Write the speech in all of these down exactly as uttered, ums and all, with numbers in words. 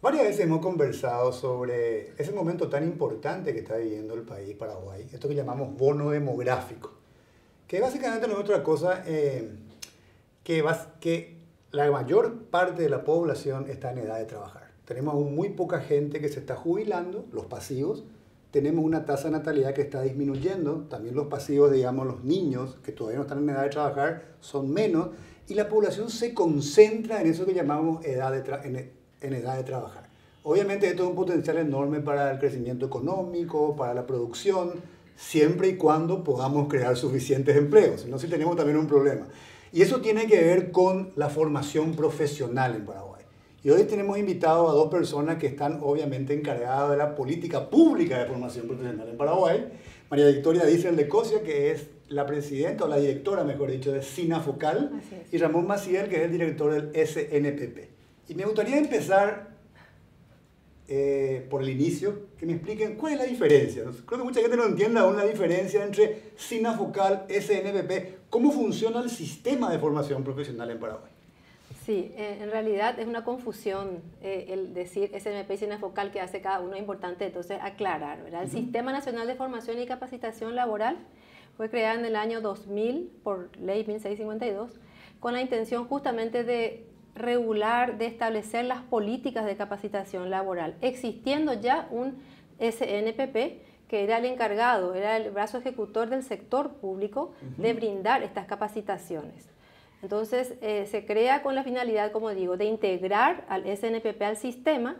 Varias veces hemos conversado sobre ese momento tan importante que está viviendo el país Paraguay, esto que llamamos bono demográfico, que básicamente no es otra cosa eh, que, que la mayor parte de la población está en edad de trabajar. Tenemos aún muy poca gente que se está jubilando, los pasivos. Tenemos una tasa de natalidad que está disminuyendo. También los pasivos, digamos, los niños que todavía no están en edad de trabajar, son menos. Y la población se concentra en eso que llamamos edad de en, en edad de trabajar. Obviamente esto es un potencial enorme para el crecimiento económico, para la producción, siempre y cuando podamos crear suficientes empleos. Si no, sí tenemos también un problema. Y eso tiene que ver con la formación profesional en Paraguay. Y hoy tenemos invitado a dos personas que están obviamente encargadas de la política pública de formación profesional en Paraguay. María Victoria Díaz de Cocia, que es la presidenta o la directora, mejor dicho, de Sinafocal. Y Ramón Maciel, que es el director del S N P P. Y me gustaría empezar eh, por el inicio, que me expliquen cuál es la diferencia. Creo que mucha gente no entiende aún la diferencia entre Sinafocal, S N P P, cómo funciona el sistema de formación profesional en Paraguay. Sí, en realidad es una confusión eh, el decir S N P y Sinafocal, que hace cada uno, es importante entonces aclarar, ¿verdad? El uh-huh. Sistema Nacional de Formación y Capacitación Laboral fue creado en el año dos mil por ley mil seiscientos cincuenta y dos con la intención justamente de regular, de establecer las políticas de capacitación laboral, existiendo ya un S N P P que era el encargado, era el brazo ejecutor del sector público uh-huh. de brindar estas capacitaciones. Entonces, eh, se crea con la finalidad, como digo, de integrar al S N P P al sistema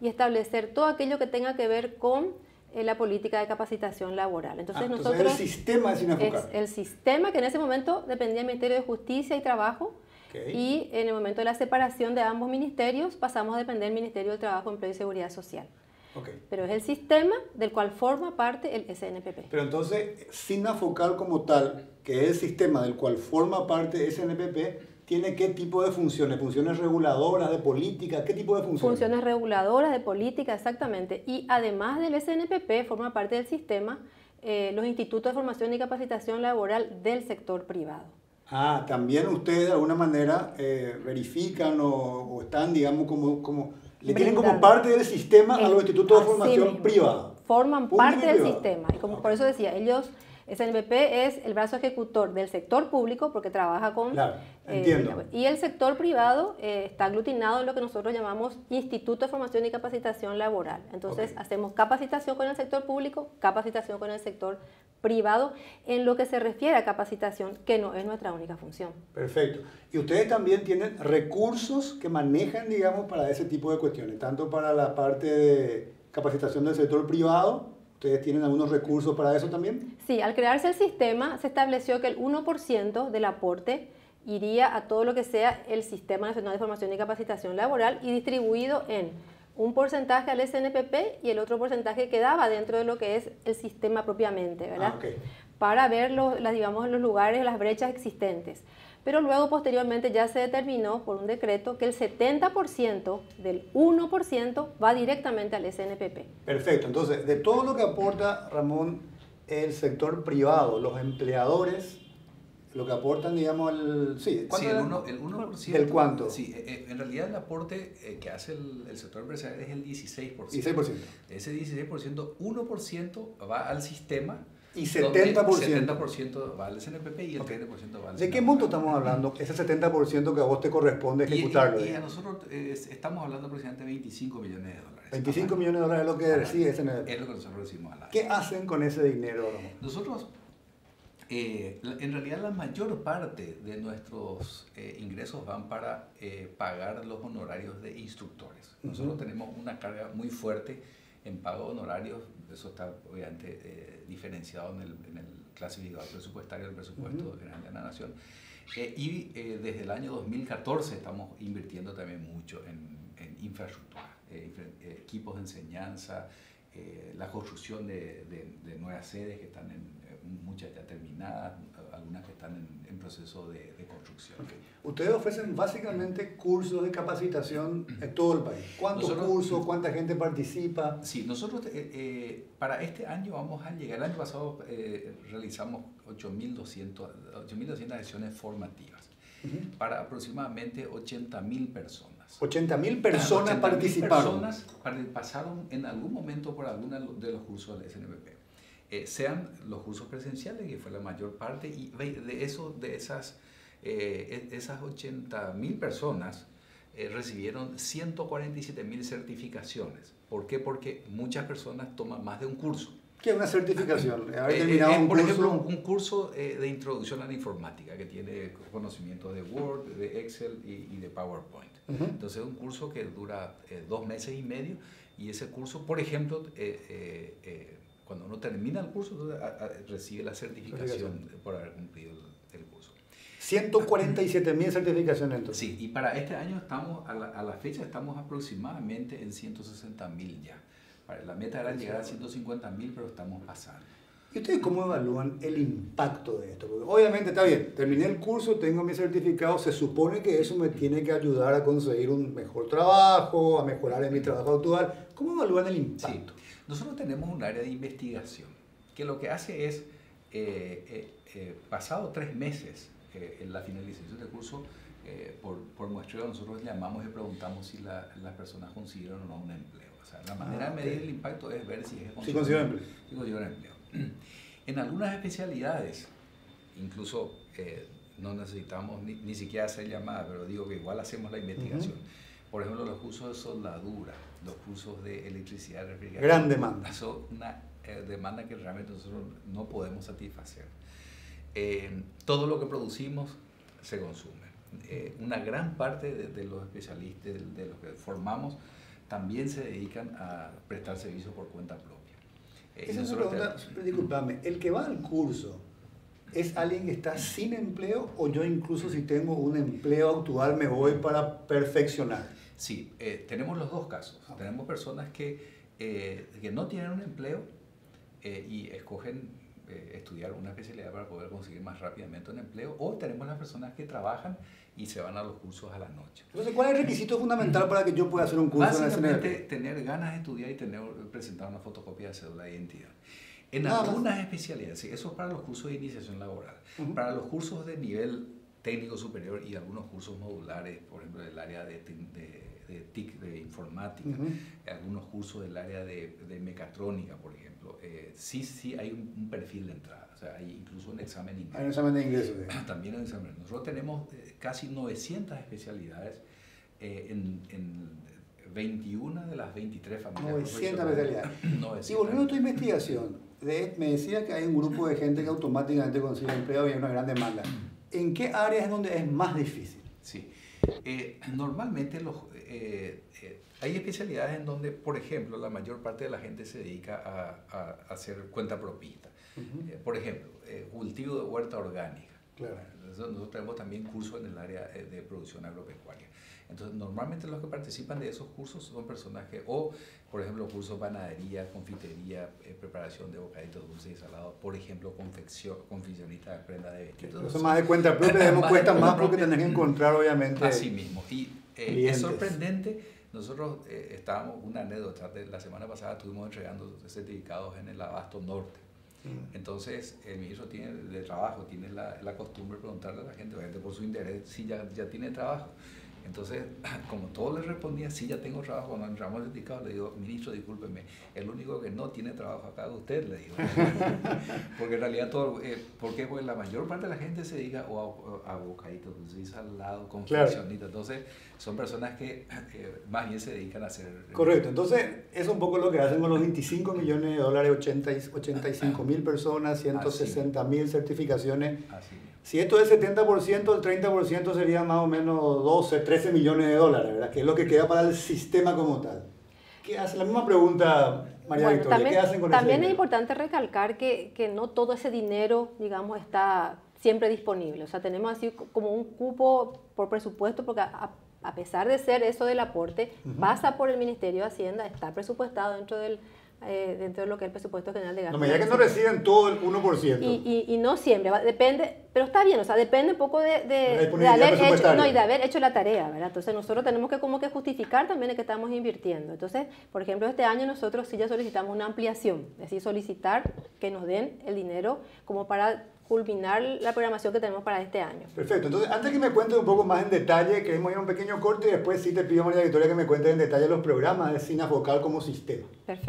y establecer todo aquello que tenga que ver con eh, la política de capacitación laboral. Entonces, ah, entonces nosotros, el sistema de Sinafocal. Es el sistema que en ese momento dependía del Ministerio de Justicia y Trabajo, okay. Y en el momento de la separación de ambos ministerios pasamos a depender del Ministerio de Trabajo, Empleo y Seguridad Social. Okay. Pero es el sistema del cual forma parte el S N P P. Pero entonces, Sinafocal como tal, que es el sistema del cual forma parte S N P P, ¿tiene qué tipo de funciones? ¿Funciones reguladoras, de política? ¿Qué tipo de funciones? Funciones reguladoras, de política, exactamente. Y además del S N P P, forma parte del sistema eh, los institutos de formación y capacitación laboral del sector privado. Ah, también ustedes de alguna manera eh, verifican o, o están, digamos, como... como le tienen como parte del sistema a los institutos de formación privada. Forman parte del sistema. Y como por eso decía, ellos, S N P P es el brazo ejecutor del sector público porque trabaja con... Claro, eh, entiendo. Y el sector privado eh, está aglutinado en lo que nosotros llamamos Instituto de Formación y Capacitación Laboral. Entonces, okay. Hacemos capacitación con el sector público, capacitación con el sector privado, en lo que se refiere a capacitación, que no es nuestra única función. Perfecto. Y ustedes también tienen recursos que manejan, digamos, para ese tipo de cuestiones, tanto para la parte de capacitación del sector privado. ¿Ustedes tienen algunos recursos para eso también? Sí, al crearse el sistema se estableció que el uno por ciento del aporte iría a todo lo que sea el Sistema Nacional de Formación y Capacitación Laboral y distribuido en un porcentaje al S N P P y el otro porcentaje quedaba dentro de lo que es el sistema propiamente, ¿verdad? Ah, okay. Para ver los, las, digamos, los lugares, las brechas existentes. Pero luego, posteriormente, ya se determinó por un decreto que el setenta por ciento del uno por ciento va directamente al S N P P. Perfecto. Entonces, de todo lo que aporta, Ramón, el sector privado, los empleadores, lo que aportan, digamos, el... Sí, sí el, uno, el uno por ciento. ¿El cuánto? Sí, en realidad el aporte que hace el, el sector empresarial es el dieciséis por ciento. dieciséis por ciento. Ese dieciséis por ciento, uno por ciento va al sistema... Y setenta por ciento. setenta por ciento va al S N P P y el okay. treinta por ciento va al S N P P. ¿De qué monto estamos hablando? Ese setenta por ciento que a vos te corresponde ejecutarlo. Y, y, y a nosotros es, estamos hablando aproximadamente de veinticinco millones de dólares. veinticinco millones de dólares es lo que recibe S N P P. Es lo que nosotros decimos al año. ¿Qué hacen con ese dinero? Nosotros, eh, en realidad la mayor parte de nuestros eh, ingresos van para eh, pagar los honorarios de instructores. Nosotros uh-huh. tenemos una carga muy fuerte en pago de honorarios. Eso está obviamente eh, diferenciado en el, en el clasificador presupuestario del presupuesto uh-huh. general de la nación. Eh, y eh, desde el año dos mil catorce estamos invirtiendo también mucho en, en infraestructura, eh, equipos de enseñanza, eh, la construcción de, de, de nuevas sedes que están en, muchas ya terminadas, algunas que están en, en proceso de, de construcción. Okay. Ustedes ofrecen básicamente cursos de capacitación en todo el país. ¿Cuántos nosotros, cursos? ¿Cuánta gente participa? Sí, nosotros eh, eh, para este año vamos a llegar, el año pasado eh, realizamos ocho mil doscientas sesiones formativas uh-huh. para aproximadamente ochenta mil personas. ochenta mil personas ochenta participaron. Personas pasaron en algún momento por alguno de los cursos del S N P P. Eh, sean los cursos presenciales, que fue la mayor parte, y de, eso, de esas, eh, esas ochenta mil personas eh, recibieron ciento cuarenta y siete mil certificaciones. ¿Por qué? Porque muchas personas toman más de un curso. ¿Qué es una certificación? Eh, eh, eh, un por curso... ejemplo, un curso eh, de introducción a la informática que tiene conocimientos de Word, de Excel y, y de PowerPoint. Uh-huh. Entonces es un curso que dura eh, dos meses y medio, y ese curso, por ejemplo, eh, eh, eh, cuando uno termina el curso, a, a, recibe la certificación por haber cumplido el, el curso. ciento cuarenta y siete mil certificaciones entonces. Sí, y para este año estamos, a la, a la fecha estamos aproximadamente en ciento sesenta mil ya. La meta era llegar a ciento cincuenta mil, pero estamos pasando. ¿Y ustedes cómo evalúan el impacto de esto? Porque obviamente está bien, terminé el curso, tengo mi certificado, se supone que eso me tiene que ayudar a conseguir un mejor trabajo, a mejorar en mi trabajo actual. ¿Cómo evalúan el impacto? Sí. Nosotros tenemos un área de investigación que lo que hace es, eh, eh, eh, pasado tres meses eh, en la finalización del curso, eh, por, por muestreo nosotros llamamos y preguntamos si la, las personas consiguieron o no un empleo. O sea, la manera ah, okay. de medir el impacto es ver si es consiguieron si empleo. empleo. En algunas especialidades, incluso eh, no necesitamos ni, ni siquiera hacer llamadas, pero digo que igual hacemos la investigación. Uh-huh. Por ejemplo, los cursos de soldadura, los cursos de electricidad, refrigeración. Gran demanda. Son una eh, demanda que realmente nosotros no podemos satisfacer. Eh, todo lo que producimos se consume. Eh, una gran parte de, de los especialistas, de, de los que formamos, también se dedican a prestar servicios por cuenta propia. Eh, Esa es una pregunta, te... disculpame, ¿el que va al curso es alguien que está sin empleo o yo incluso si tengo un empleo actual me voy para perfeccionar? Sí, eh, tenemos los dos casos. Ah. Tenemos personas que, eh, que no tienen un empleo eh, y escogen eh, estudiar una especialidad para poder conseguir más rápidamente un empleo, o tenemos las personas que trabajan y se van a los cursos a la noche. Entonces, ¿cuál es el requisito fundamental para que yo pueda hacer un curso? Básicamente, en el S N P P? Tener ganas de estudiar y tener, presentar una fotocopia de cédula de identidad. En Nada algunas más. especialidades, sí, eso es para los cursos de iniciación laboral. Uh-huh. Para los cursos de nivel técnico superior y algunos cursos modulares, por ejemplo, del área de, de, de T I C, de informática, uh-huh. algunos cursos del área de, de mecatrónica, por ejemplo, eh, sí, sí hay un, un perfil de entrada. O sea, hay incluso un examen de ingreso. Hay un examen de ingreso. ¿Sí? También hay un examen. Nosotros tenemos casi novecientas especialidades eh, en, en veintiuna de las veintitrés familias. novecientas especialidades. novecientas. Y volviendo a tu investigación, de, me decías que hay un grupo de gente que automáticamente consigue empleo y hay una gran demanda. ¿En qué áreas es donde es más difícil? Sí. Eh, normalmente los, eh, eh, hay especialidades en donde, por ejemplo, la mayor parte de la gente se dedica a, a, a hacer cuenta propista. Uh-huh. eh, por ejemplo, eh, cultivo de huerta orgánica. Claro. Entonces, nosotros tenemos también cursos en el área eh, de producción agropecuaria. Entonces, normalmente los que participan de esos cursos son personas que, o por ejemplo, cursos de panadería, confitería, eh, preparación de bocaditos dulces y salados, por ejemplo, confección, confeccionistas de prendas de vestir. Eso sí, más de cuenta propia, debemos cuesta más porque tenés que encontrar, obviamente. Así mismo. Y eh, es sorprendente. Nosotros eh, estábamos, una anécdota, la semana pasada estuvimos entregando certificados en el Abasto Norte. Entonces, el ministro tiene, de Trabajo tiene la, la costumbre de preguntarle a la gente, obviamente por su interés, si ya, ya tiene trabajo. Entonces, como todos le respondían, sí, ya tengo trabajo, cuando entramos al certificado, le digo, ministro, discúlpeme, el único que no tiene trabajo acá es usted, le digo. Porque en realidad todo, eh, ¿por qué? Porque la mayor parte de la gente se dedica o a, a bocaditos, dulces y salados, confeccionitas. Entonces, son personas que eh, más bien se dedican a hacer... Correcto, entonces, es un poco lo que hacen con los veinticinco millones de dólares, ochenta y, ochenta y cinco mil personas, ciento sesenta mil certificaciones. Así. Si esto es el setenta por ciento, el treinta por ciento sería más o menos doce, trece millones de dólares, ¿verdad? Que es lo que queda para el sistema como tal. ¿Qué hace? La misma pregunta, María bueno, Victoria, también, ¿qué hacen con eso? También es importante recalcar que, que no todo ese dinero, digamos, está siempre disponible. O sea, tenemos así como un cupo por presupuesto, porque a, a pesar de ser eso del aporte, uh-huh. pasa por el Ministerio de Hacienda, está presupuestado dentro del eh, dentro de lo que es el presupuesto general de gastos. No me diga que no reciben todo el uno por ciento. Y, y, y no siempre, depende, pero está bien, o sea, depende un poco de, de, de, haber, hecho, no, y de haber hecho la tarea, ¿verdad? Entonces nosotros tenemos que como que justificar también el que estamos invirtiendo. Entonces, por ejemplo, este año nosotros sí ya solicitamos una ampliación, es decir, solicitar que nos den el dinero como para culminar la programación que tenemos para este año. Perfecto. Entonces, antes que me cuentes un poco más en detalle, queremos ir a un pequeño corte y después sí te pido, María Victoria, que me cuentes en detalle los programas de Sinafocal como sistema. Perfecto.